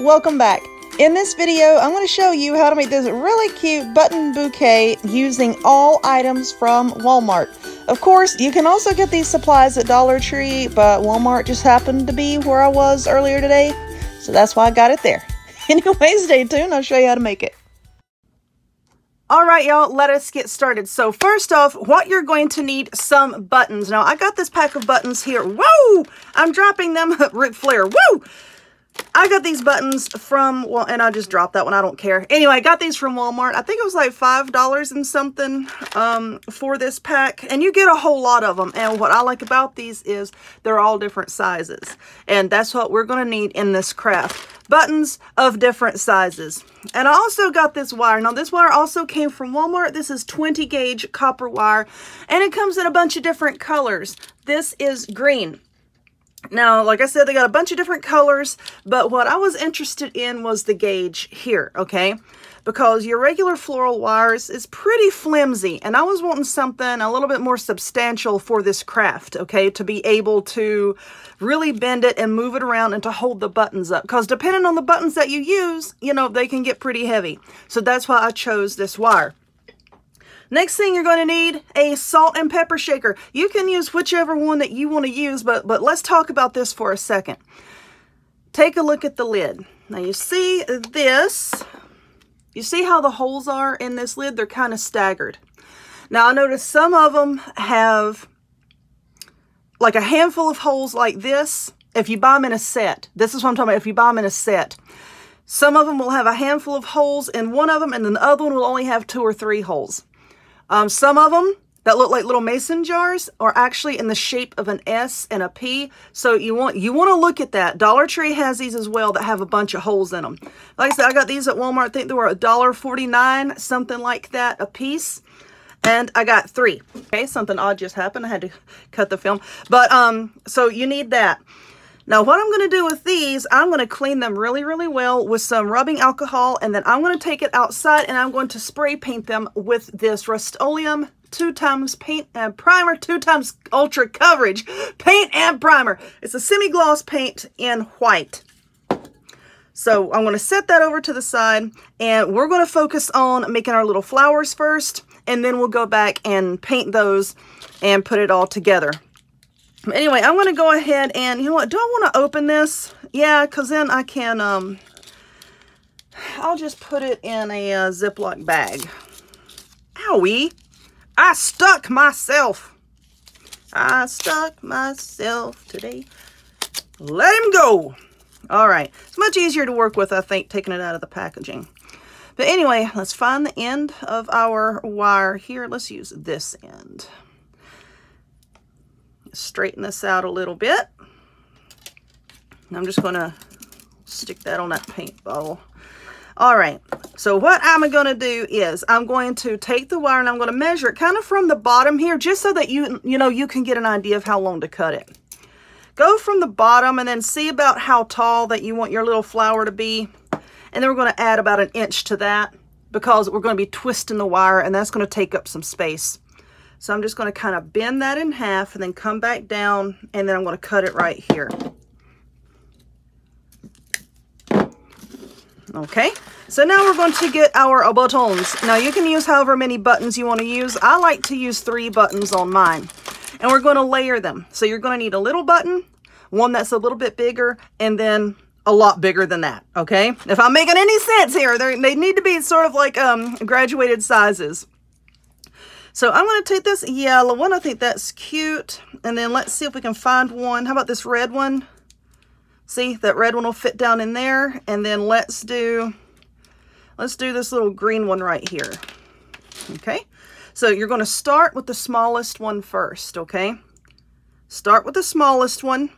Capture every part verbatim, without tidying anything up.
y'all, welcome back. In this video, I'm going to show you how to make this really cute button bouquet using all items from Walmart. Of course, you can also get these supplies at Dollar Tree, but Walmart just happened to be where I was earlier today, so that's why I got it there. Anyway, stay tuned, I'll show you how to make it. All right, y'all, let us get started. So first off, what you're going to need, some buttons. Now, I got this pack of buttons here. Whoa! I'm dropping them. Ric Flair. Woo! I got these buttons from, well, and I just dropped that one. I don't care. Anyway, I got these from Walmart. I think it was like five dollars and something um, for this pack. And you get a whole lot of them. And what I like about these is they're all different sizes. And that's what we're going to need in this craft. Buttons of different sizes. And I also got this wire. Now this wire also came from Walmart. This is twenty gauge copper wire, and it comes in a bunch of different colors. This is green. Now, like I said, they got a bunch of different colors, but what I was interested in was the gauge here, okay? Because your regular floral wires is pretty flimsy, and I was wanting something a little bit more substantial for this craft, okay? To be able to really bend it and move it around and to hold the buttons up. Because depending on the buttons that you use, you know, they can get pretty heavy. So that's why I chose this wire. Next thing you're going to need, a salt and pepper shaker. You can use whichever one that you want to use, but, but let's talk about this for a second. Take a look at the lid. Now you see this, you see how the holes are in this lid? They're kind of staggered. Now I noticed some of them have like a handful of holes like this. If you buy them in a set, this is what I'm talking about, if you buy them in a set. Some of them will have a handful of holes in one of them, and then the other one will only have two or three holes. Um, some of them that look like little mason jars are actually in the shape of an S and a P. So you want you want to look at that. Dollar Tree has these as well that have a bunch of holes in them. Like I said, I got these at Walmart. I think they were a dollar forty-nine, something like that, a piece. And I got three. Okay, something odd just happened. I had to cut the film. But um, so you need that. Now what I'm going to do with these, I'm going to clean them really, really well with some rubbing alcohol, and then I'm going to take it outside and I'm going to spray paint them with this Rust-Oleum two times paint and primer, two times ultra coverage paint and primer. It's a semi-gloss paint in white. So I'm going to set that over to the side, and we're going to focus on making our little flowers first, and then we'll go back and paint those and put it all together. Anyway, I'm going to go ahead and, you know what, do I want to open this? Yeah, because then I can, um, I'll just put it in a uh, Ziploc bag. Owie, I stuck myself. I stuck myself today. Let him go. All right, it's much easier to work with, I think, taking it out of the packaging. But anyway, let's find the end of our wire here. Let's use this end. Straighten this out a little bit, and I'm just gonna stick that on that paint bottle. All right, so what I'm gonna do is I'm going to take the wire and I'm gonna measure it kind of from the bottom here, just so that you you know you can get an idea of how long to cut it. Go from the bottom and then see about how tall that you want your little flower to be, and then we're going to add about an inch to that, because we're going to be twisting the wire and that's going to take up some space. So I'm just going to kind of bend that in half and then come back down, and then I'm going to cut it right here. Okay, so now we're going to get our buttons. Now you can use however many buttons you want to use. I like to use three buttons on mine, and we're going to layer them. So you're going to need a little button, one that's a little bit bigger, and then a lot bigger than that, okay? If I'm making any sense here, they need to be sort of like um, graduated sizes. So I'm going to take this yellow one. I think that's cute. And then let's see if we can find one. How about this red one? See, that red one will fit down in there. And then let's do, let's do this little green one right here. Okay. So you're going to start with the smallest one first. Okay. Start with the smallest one.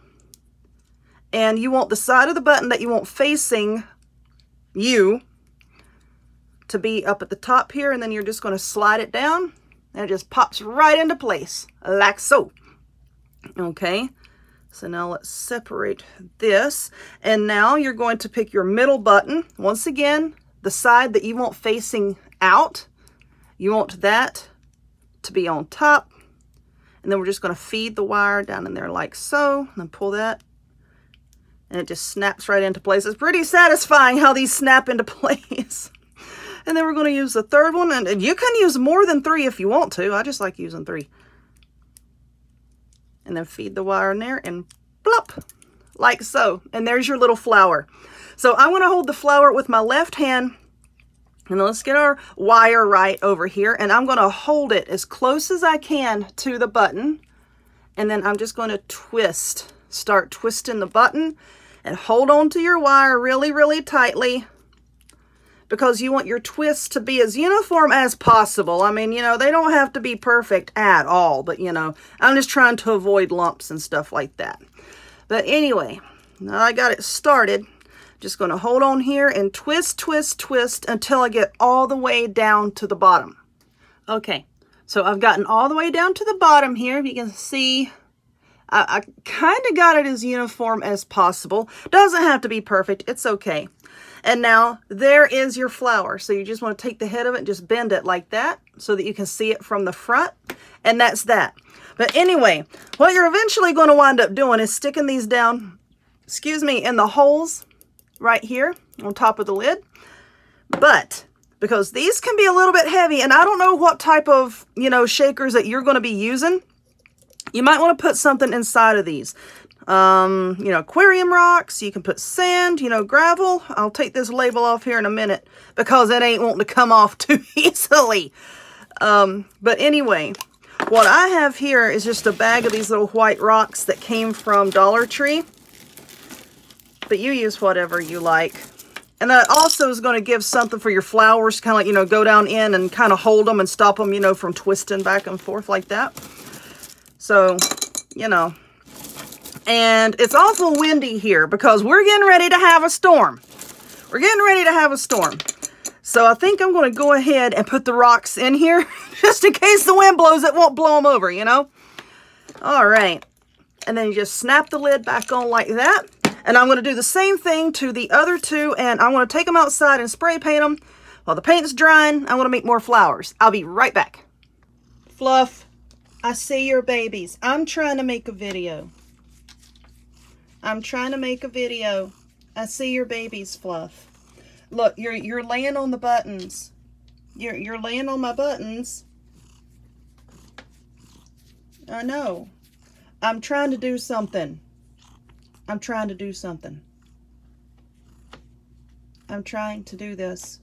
And you want the side of the button that you want facing you to be up at the top here. And then you're just going to slide it down. And it just pops right into place, like so. Okay, so now let's separate this. And now you're going to pick your middle button. Once again, the side that you want facing out, you want that to be on top. And then we're just going to feed the wire down in there like so. And then pull that and it just snaps right into place. It's pretty satisfying how these snap into place. And then we're going to use the third one, and, and you can use more than three if you want to. I just like using three. And then feed the wire in there and plop, like so. And there's your little flower. So I want to hold the flower with my left hand, and let's get our wire right over here, and I'm going to hold it as close as I can to the button, and then I'm just going to twist, start twisting the button, and hold on to your wire really, really tightly, because you want your twist to be as uniform as possible. I mean, you know, they don't have to be perfect at all, but, you know, I'm just trying to avoid lumps and stuff like that. But anyway, now I got it started. Just going to hold on here and twist, twist, twist until I get all the way down to the bottom. Okay, so I've gotten all the way down to the bottom here. If you can see, I, I kind of got it as uniform as possible. Doesn't have to be perfect. It's okay. And now there is your flower. So you just want to take the head of it and just bend it like that so that you can see it from the front. And that's that. But anyway, what you're eventually going to wind up doing is sticking these down, excuse me, in the holes right here on top of the lid, but because these can be a little bit heavy, and I don't know what type of, you know, shakers that you're going to be using, you might want to put something inside of these, um you know, aquarium rocks, you can put sand, you know, gravel. I'll take this label off here in a minute because it ain't wanting to come off too easily. Um but anyway, what I have here is just a bag of these little white rocks that came from Dollar Tree, but you use whatever you like. And that also is going to give something for your flowers, kind of like, you know, go down in and kind of hold them and stop them, you know, from twisting back and forth like that. So, you know, and it's awful windy here because we're getting ready to have a storm. We're getting ready to have a storm. So I think I'm going to go ahead and put the rocks in here just in case the wind blows, it won't blow them over, you know? All right. And then you just snap the lid back on like that. And I'm going to do the same thing to the other two, and I'm going to take them outside and spray paint them. While the paint's drying, I'm going to make more flowers. I'll be right back. Fluff, I see your babies. I'm trying to make a video. I'm trying to make a video. I see your babies, Fluff. Look, you're you're laying on the buttons. You're you're laying on my buttons. I know. I'm trying to do something. I'm trying to do something. I'm trying to do this.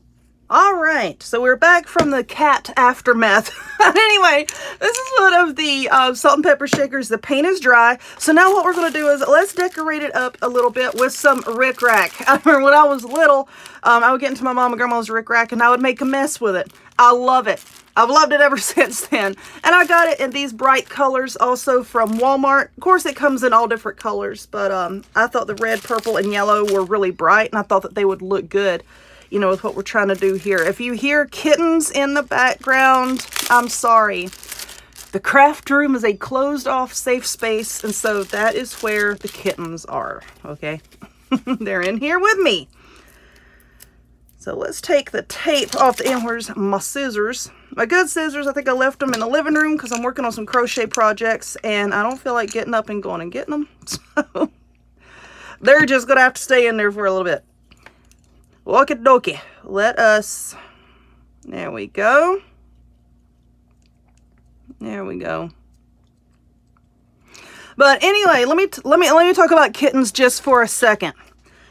All right, so we're back from the cat aftermath. Anyway, this is one of the uh, salt and pepper shakers. The paint is dry. So now what we're going to do is let's decorate it up a little bit with some rickrack. I remember when I was little, um, I would get into my mom and grandma's rickrack and I would make a mess with it. I love it. I've loved it ever since then. And I got it in these bright colors also from Walmart. Of course, it comes in all different colors, but um, I thought the red, purple, and yellow were really bright, and I thought that they would look good, you know, with what we're trying to do here. If you hear kittens in the background, I'm sorry. The craft room is a closed-off safe space, and so that is where the kittens are, okay? They're in here with me. So let's take the tape off the end. Where's my scissors? My good scissors, I think I left them in the living room because I'm working on some crochet projects and I don't feel like getting up and going and getting them. So they're just going to have to stay in there for a little bit. Okie dokie. Let us, there we go. There we go. But anyway, let me, t let me, let me talk about kittens just for a second.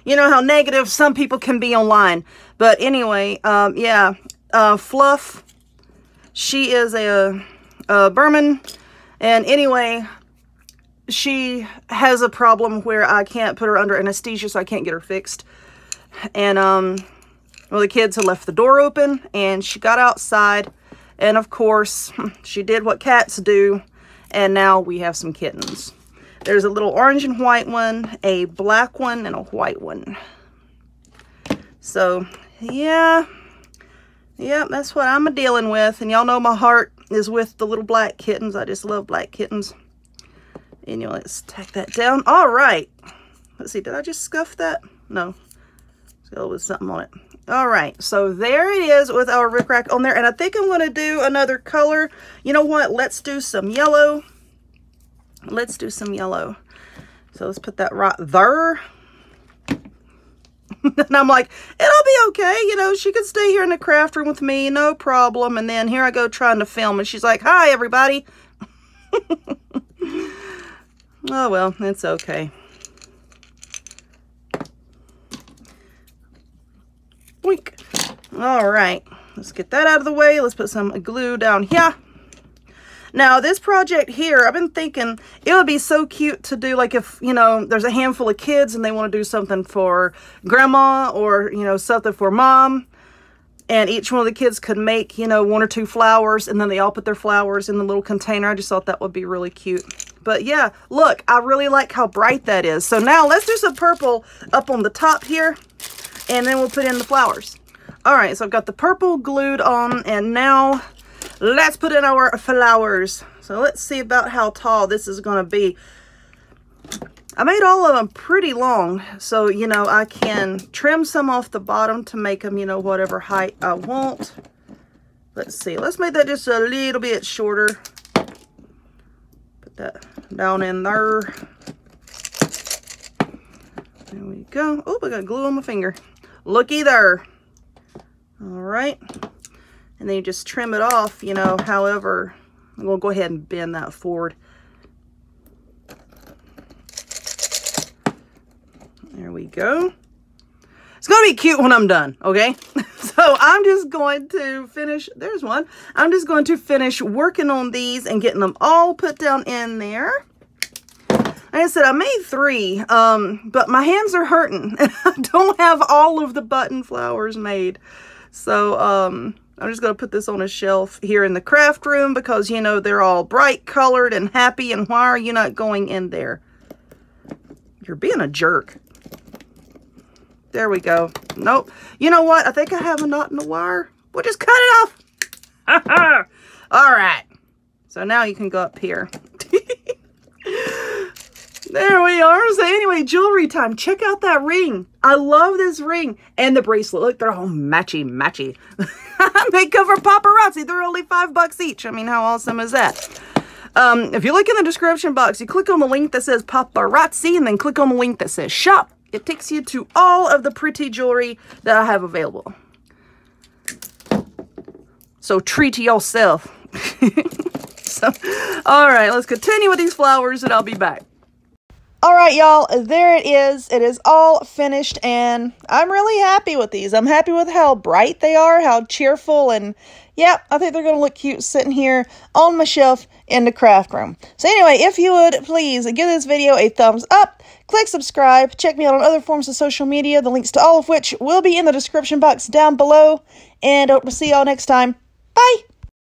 You know how negative some people can be online. But anyway, um, yeah, uh, Fluff, she is a, a Burman, and anyway, she has a problem where I can't put her under anesthesia, so I can't get her fixed. And, um, well, the kids had left the door open, and she got outside, and of course, she did what cats do, and now we have some kittens. There's a little orange and white one, a black one, and a white one. So, yeah. Yeah, that's what I'm dealing with. And y'all know my heart is with the little black kittens. I just love black kittens. Anyway, let's tack that down. All right. Let's see. Did I just scuff that? No. Let's go with something on it. All right. So there it is with our rickrack on there. And I think I'm going to do another color. You know what? Let's do some yellow. Let's do some yellow. So let's put that right there. And I'm like, it'll be okay, you know, she could stay here in the craft room with me, no problem. And then here I go trying to film, and she's like, hi, everybody. Oh, well, it's okay. Boink. All right, let's get that out of the way. Let's put some glue down here. Now, this project here, I've been thinking it would be so cute to do, like, if, you know, there's a handful of kids and they want to do something for grandma or, you know, something for mom. And each one of the kids could make, you know, one or two flowers, and then they all put their flowers in the little container. I just thought that would be really cute. But yeah, look, I really like how bright that is. So now let's do some purple up on the top here, and then we'll put in the flowers. All right, so I've got the purple glued on, and now let's put in our flowers. So let's see about how tall this is going to be. I made all of them pretty long, so, you know, I can trim some off the bottom to make them, you know, whatever height I want. Let's see. Let's make that just a little bit shorter. Put that down in there. There we go. Oh, I got glue on my finger. Looky there. All right. And then you just trim it off, you know, however. I'm going to go ahead and bend that forward. There we go. It's going to be cute when I'm done, okay? So I'm just going to finish. There's one. I'm just going to finish working on these and getting them all put down in there. Like I said, I made three, um, but my hands are hurting. I don't have all of the button flowers made. So um, I'm just going to put this on a shelf here in the craft room because, you know, they're all bright colored and happy. And why are you not going in there? You're being a jerk. There we go. Nope. You know what? I think I have a knot in the wire. We'll just cut it off. All right. So now you can go up here. There we are. So anyway, jewelry time. Check out that ring. I love this ring. And the bracelet. Look, they're all matchy, matchy. They cover Paparazzi. They're only five bucks each. I mean, how awesome is that? Um, if you look in the description box, you click on the link that says Paparazzi, and then click on the link that says Shop. It takes you to all of the pretty jewelry that I have available. So treat yourself. So, all right, let's continue with these flowers, and I'll be back. All right, y'all, there it is. It is all finished, and I'm really happy with these. I'm happy with how bright they are, how cheerful, and yeah, I think they're going to look cute sitting here on my shelf in the craft room. So anyway, if you would, please give this video a thumbs up, click subscribe, check me out on other forms of social media, the links to all of which will be in the description box down below, and I hope to see y'all next time. Bye!